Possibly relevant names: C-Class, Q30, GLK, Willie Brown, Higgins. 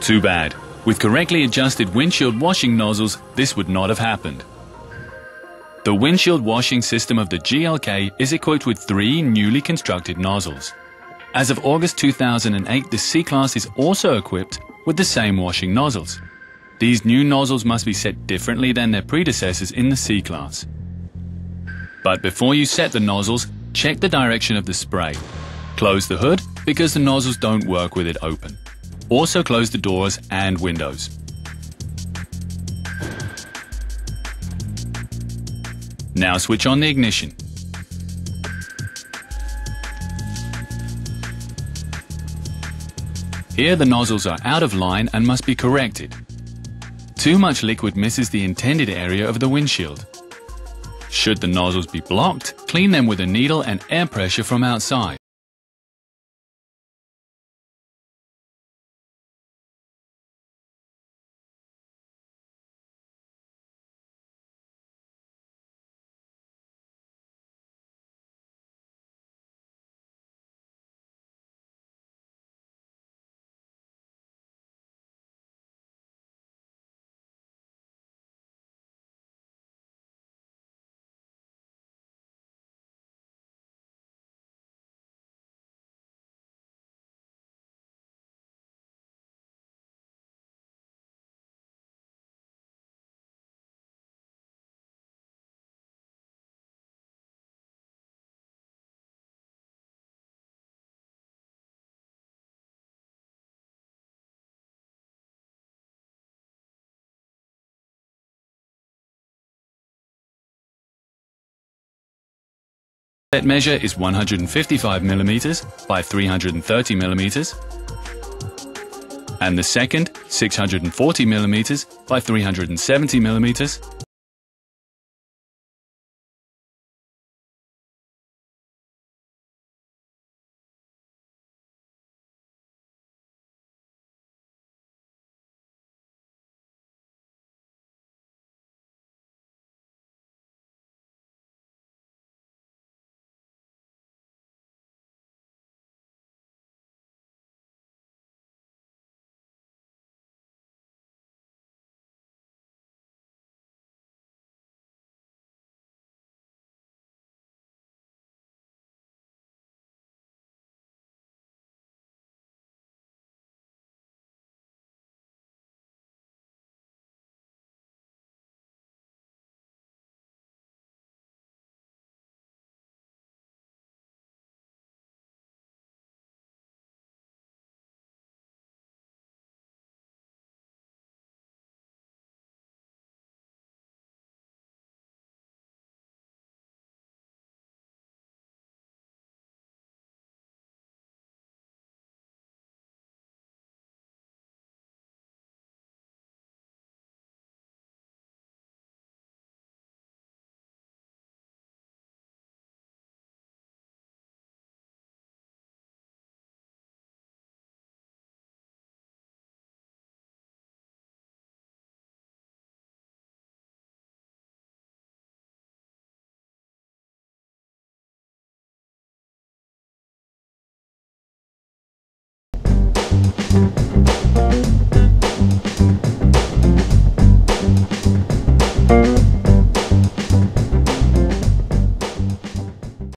Too bad. With correctly adjusted windshield washing nozzles, this would not have happened. The windshield washing system of the GLK is equipped with 3 newly constructed nozzles. As of August 2008, the C-Class is also equipped with the same washing nozzles. These new nozzles must be set differently than their predecessors in the C-Class. But before you set the nozzles, check the direction of the spray. Close the hood because the nozzles don't work with it open. Also close the doors and windows. Now switch on the ignition. Here the nozzles are out of line and must be corrected. Too much liquid misses the intended area of the windshield. Should the nozzles be blocked, clean them with a needle and air pressure from outside. Set measure is 155mm by 330mm, and the second 640mm by 370mm.